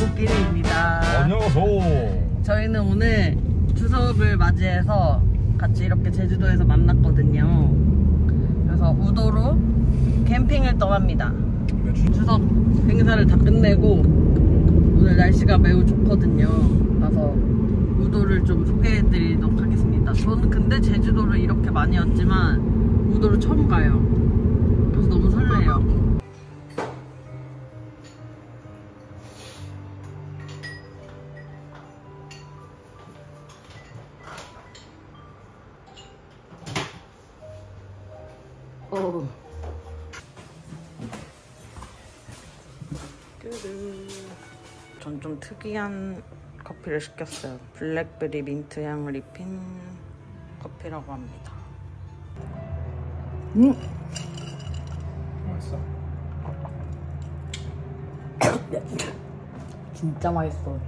꽃길이입니다. 안녕하세요. 저희는 오늘 추석을 맞이해서 같이 이렇게 제주도에서 만났거든요. 그래서 우도로 캠핑을 떠납니다. 추석 행사를 다 끝내고 오늘 날씨가 매우 좋거든요. 그래서 우도를 좀 소개해드리도록 하겠습니다. 저는 근데 제주도를 이렇게 많이 왔지만 우도를 처음 가요. 그래서 너무 설레요. 전 좀 특이한 커피를 시켰어요. 블랙베리 민트 향을 입힌 커피라고 합니다. 맛있어? 진짜 맛있어.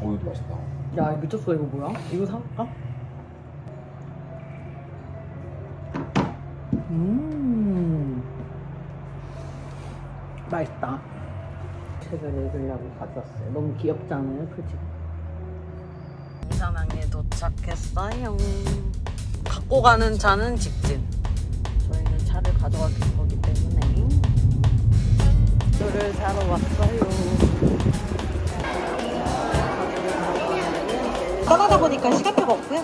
이것도 맛있다. 야, 미쳤어. 이거 뭐야? 이거 살까? 맛있다. 책을 읽으려고 가져왔어요. 너무 귀엽지 않아요? 그치? 공산항에 도착했어요. 갖고 가는 차는 직진. 저희는 차를 가져갈 거기 때문에 술을 사러 왔어요. 떠나다 보니까 시간표가 없고요.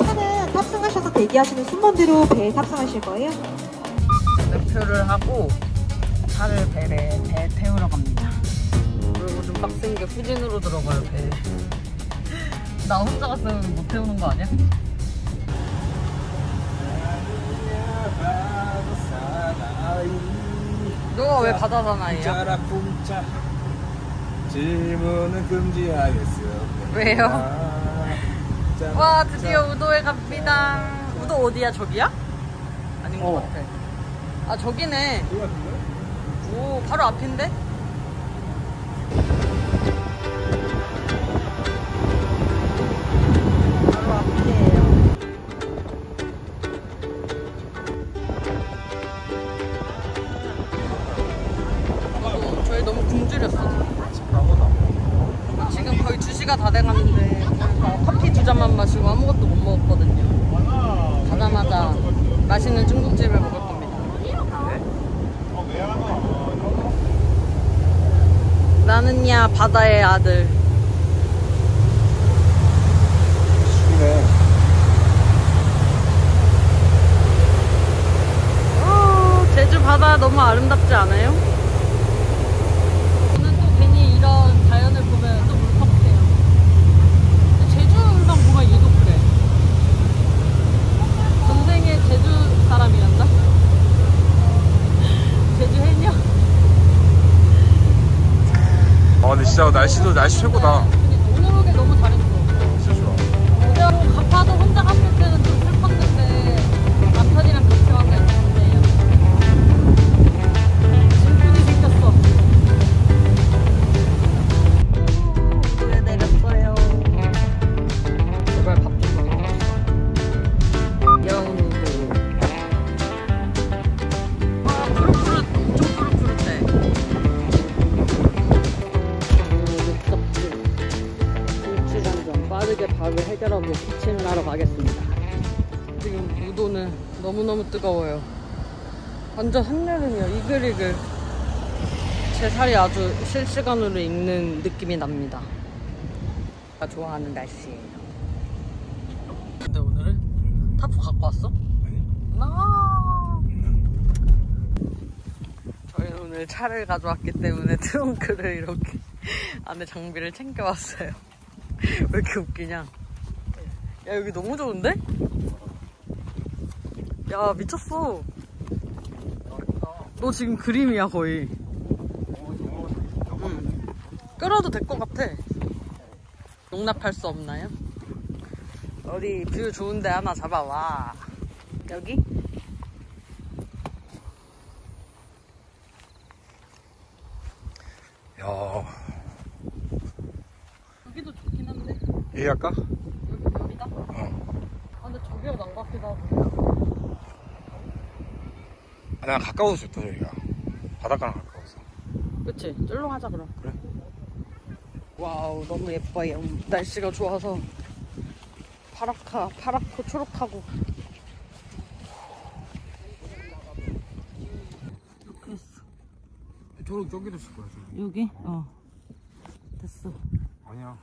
차는 탑승하셔서 대기하시는 순번대로 배에 탑승하실 거예요. 등표를 하고 차를 배에 태우러 갑니다. 그리고 좀 빡센 게 후진으로 들어가요, 배. 나 혼자 갔으면 못 태우는 거 아니야? 너가 왜 바다 사나이야? 질문은 금지하겠습니다. 왜요? 와, 드디어 우도에 갑니다. 우도 어디야, 저기야? 아닌 것 같아. 아, 저기네. 오, 바로 앞인데? 바로 앞이에요. 저희 너무 굶주렸어. 지금 거의 2시가 다 돼가는데 커피 2잔만 마시고 아무것도 못 먹었거든요. 가자마자 맛있는 중국집을 먹을 겁니다. 나는야 바다의 아들. 시기네. 제주 바다 너무 아름답지 않아요? 저는 또 괜히 이런 자연을 보면 또 울컥해요. 제주만 보면 얘도 그래. 전생에 제주 사람이란다? 제주 해녀? 아, 근데 진짜 날씨 최고다. 오늘 오길 너무 잘했어. 진짜 좋아. 오늘 가파도 혼자 갔을 때는 좀 슬펐는데 남편이랑 같이 와서 했는데요. 질문이 생겼어. 우도에 내렸어요. 제발 밥 좀 먹어. 영우도. 아, 푸릇푸릇. 좀 푸릇푸릇해. 빠르게 밥을 해결하고 기침을 하러 가겠습니다. 지금 우도는 너무너무 뜨거워요. 완전 한여름이요. 이글이글. 제 살이 아주 실시간으로 익는 느낌이 납니다. 제가 좋아하는 날씨예요. 근데 오늘은 타프 갖고 왔어? 아니. 아 저희는 오늘 차를 가져왔기 때문에 트렁크를 이렇게 안에 장비를 챙겨왔어요. 왜 이렇게 웃기냐? 야, 여기 너무 좋은데? 야, 미쳤어. 너 지금 그림이야, 거의. 응. 끌어도 될 것 같아. 용납할 수 없나요? 어디 뷰 좋은데 하나 잡아와. 여기? 야. 얘 할까? 여기다? 어. 그냥 가까워서 좋다 저기가. 바닷가랑 가까워서. 그치? 쫄로 가자 그럼. 그래. 와우 너무 예뻐요. 날씨가 좋아서 파랗고 초록하고. 이렇게 했어. 저기도 쓸 거야. 저기. 여기? 어. 됐어. 아니야.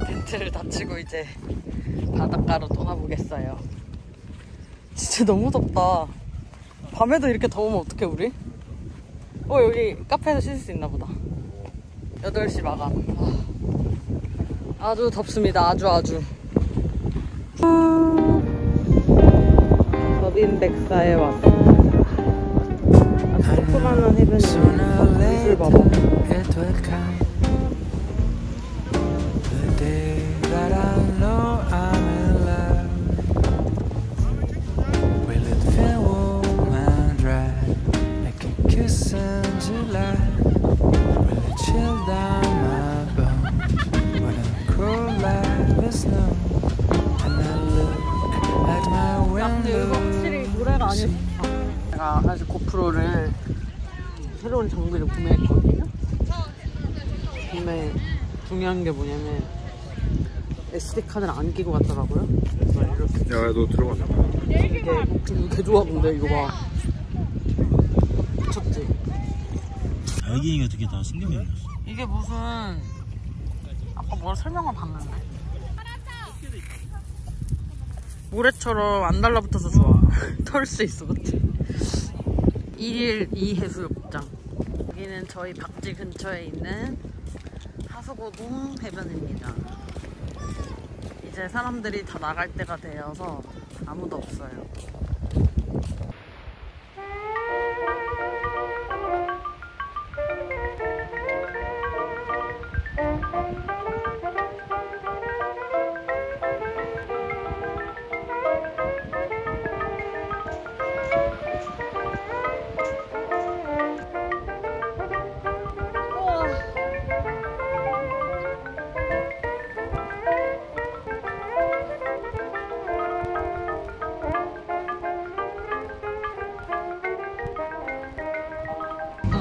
텐트를 다 치고 이제 바닷가로 떠나보겠어요. 진짜 너무 덥다. 밤에도 이렇게 더우면 어떡해 우리? 어 여기 카페에서 쉴 수 있나 보다. 8시 마감. 아주 덥습니다. 아주. 법인백사에 왔어. 아주 조그만한 해변에 술 봐봐. 제가 아까 고프로를 새로운 장비를 구매했거든요. 근데 중요한 게 뭐냐면 SD카드를 안 끼고 갔더라고요. 야 너 들어가자. 이거 개 좋아 근데 이거 봐. 미쳤지? 애기가 어떻게 다 신경이 안 났어. 이게 무슨 아까 뭘 설명을 봤는데 모래처럼 안 달라붙어서 좋아. 털 수 있어 그치? 1일 2해수욕장. 여기는 저희 박지 근처에 있는 하수고동 해변입니다. 이제 사람들이 다 나갈 때가 되어서 아무도 없어요.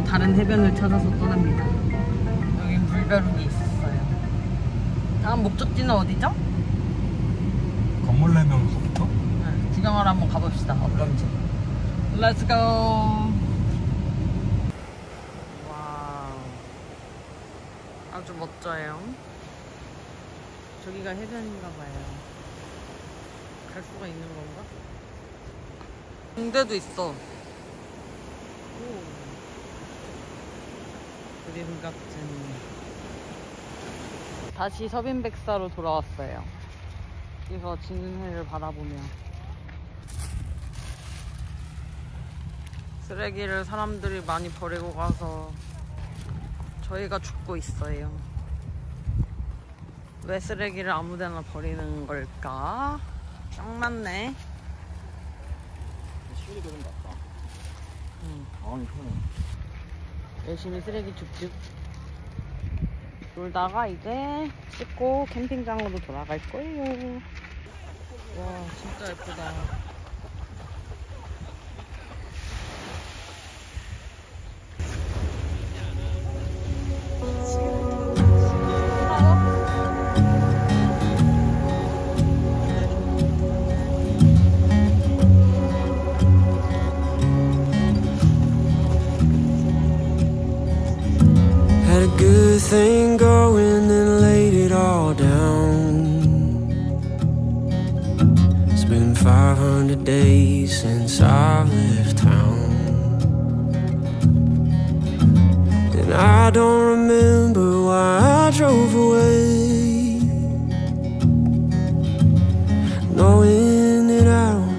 다른 해변을 찾아서 떠납니다. 여기 물벼룩이 있었어요. 다음 목적지는 어디죠? 건물해변부터? 네, 구경하러 한번 가봅시다. 어떤지. 렛츠고! 와우. 아주 멋져요. 저기가 해변인가봐요. 갈 수가 있는 건가? 군대도 있어. 오. 다시 서빈백사로 돌아왔어요. 여기서 지는 해를 바라보며 쓰레기를 사람들이 많이 버리고 가서 저희가 죽고 있어요. 왜 쓰레기를 아무데나 버리는 걸까? 딱 맞네. 시골이 되는 것 같다. 응. 아니 열심히 쓰레기 줍줍 놀다가 이제 씻고 캠핑장으로 돌아갈 거예요. 와 진짜 예쁘다. Thing going and laid it all down. It's been 500 days since I've left town, and I don't remember why I drove away, knowing that I don't.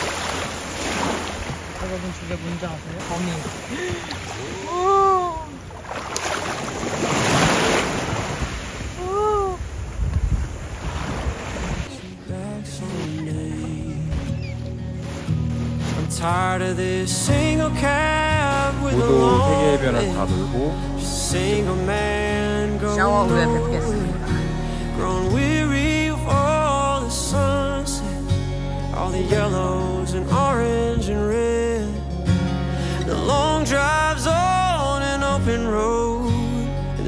여러분 집에 문자 아세요? 범인. 우도 세계의 변화를 다 돌고 샤워 후에 뵙겠습니다.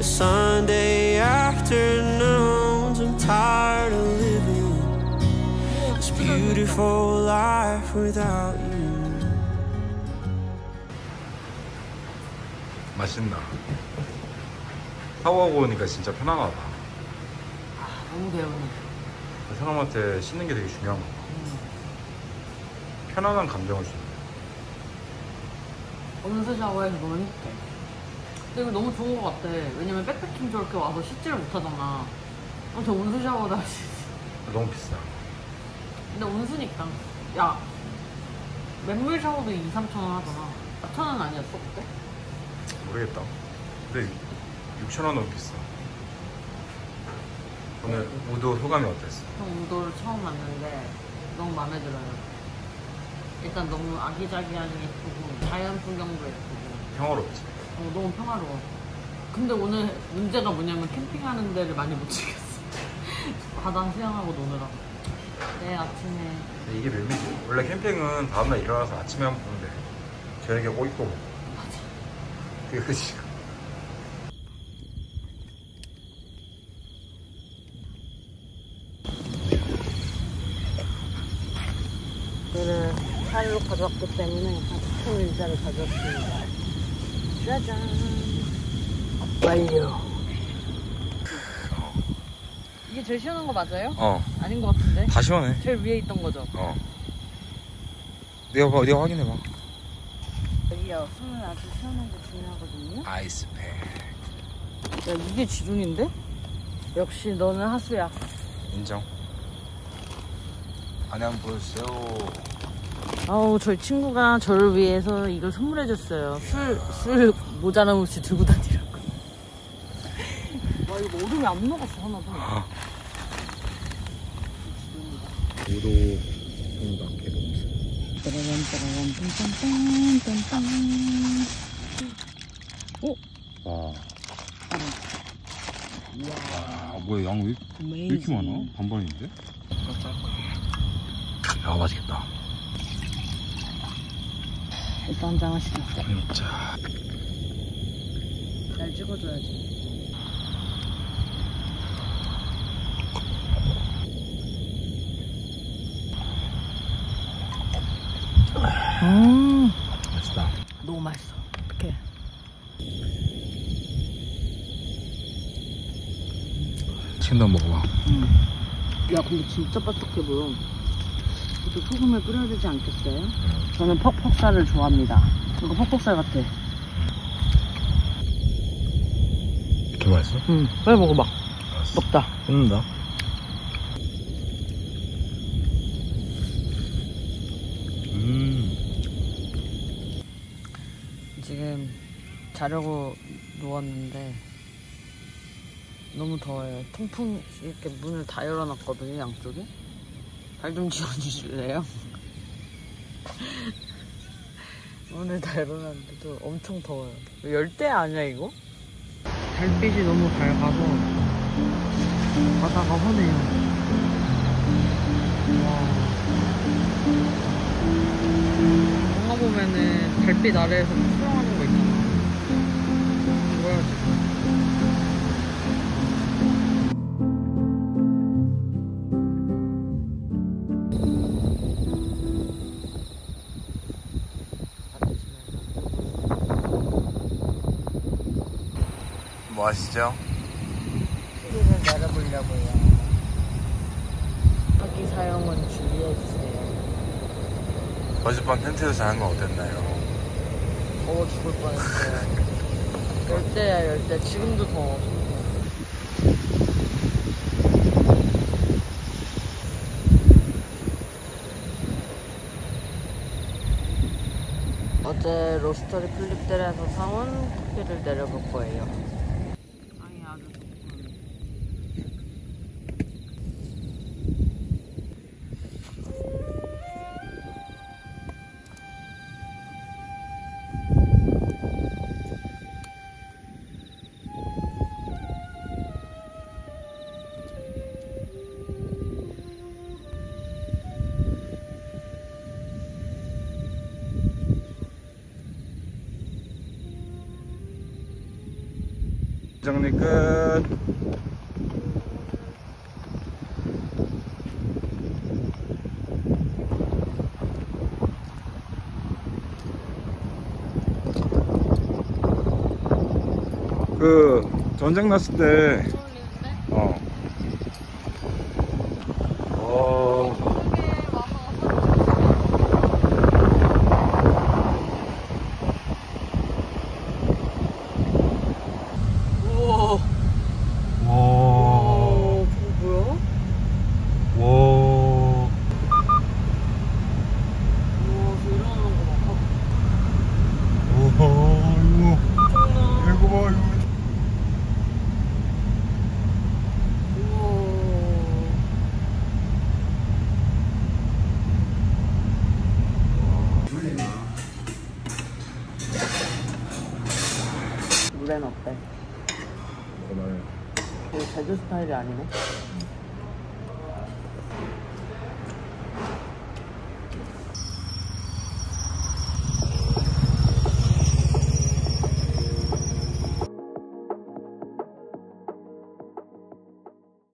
Sunday afternoons, I'm tired of living this beautiful life without you. 맛있나? 샤워하고 오니까 진짜 편안하다. 아, 너무 배우네. 사람한테 씻는 게 되게 중요한 거. 편안한 감정을 주는 거야. 온수 샤워해서 너무 행복해. 근데 이거 너무 좋은 것 같아. 왜냐면 백패킹 저렇게 와서 씻지를 못하잖아. 저 온수 샤워도 할 수 있어. 너무 비싸. 근데 온수니까. 야, 맨물 샤워도 2, 3천원 하잖아. 4천원 아니었어 그때? 모르겠다. 근데 6천원 너무 비싸. 오늘 우도 소감이 어땠어? 형 우도를 처음 왔는데 너무 마음에 들어요. 일단 너무 아기자기하니 예쁘고 자연 풍경도 예쁘고 평화롭지. 너무 평화로워. 근데 오늘 문제가 뭐냐면 캠핑하는 데를 많이 못 즐겼어. 바다 수영하고 노느라고. 네, 아침에. 이게 묘미지. 원래 캠핑은 다음날 일어나서 아침에 한번 보는데 저녁에 꼬이꼬 먹고. 맞아. 그게 그지. 오늘은 차로 가져왔기 때문에 아주 큰 의자를 가져왔습니다. 짜잔. 완료. 이게 제일 시원한 거 맞아요? 어. 아닌 거 같은데? 다 시원해. 제일 위에 있던 거죠? 어. 내가 확인해봐. 여기요. 숨을 아주 시원한 게 중요하거든요. 아이스팩. 야, 이게 지중인데? 역시 너는 하수야. 인정. 안에 한번 보여주세요. 아우, 저희 친구가 저를 위해서 이걸 선물해줬어요. 술 모자람 없이 들고 다니라고. 와, 이거 얼음이 안 녹았어, 하나도. 우도 공각해 봉수. 짜라란, 딴딴딴딴딴. 오! 와. 와, 뭐야, 양 왜 이렇게 많아? 반반인데? 야, 맛있겠다. 일단 한 잔 하시죠. 자. 날 찍어줘야지. 맛있다. 너무 맛있어. 이렇게. 치킨도 한번 먹어봐. 야, 근데 진짜 바삭해 보여. 또 소금을 뿌려야 되지 않겠어요? 저는 퍽퍽살을 좋아합니다. 이거 퍽퍽살 같아. 이렇게 맛있어? 응. 빨리 먹어봐. 알았어. 먹다. 끊는다. 지금 자려고 누웠는데 너무 더워요. 통풍 이렇게 문을 다 열어놨거든요, 양쪽에. 발 좀 지워주실래요? 문을 다 열어놨는데도 엄청 더워요. 열대 아니야 이거? 달빛이 너무 밝아서 바다가 환해요. 와. 영화 보면은 달빛 아래에서 수영하는 거 있잖아. 뭐야 지금? 뭐 하시죠? 피리를 날아보려고요. 아기 사용은 주의해주세요. 어젯밤 텐트에서 자는 건 어땠나요? 더워 죽을 뻔했어요. 열대야 열대. 지금도 더워. 어제 로스터리 플립들에서 사온 커피를 내려볼 거예요. 정리 끝. 그 전쟁 났을 때 물에는 어때? 제주 스타일이 아니네?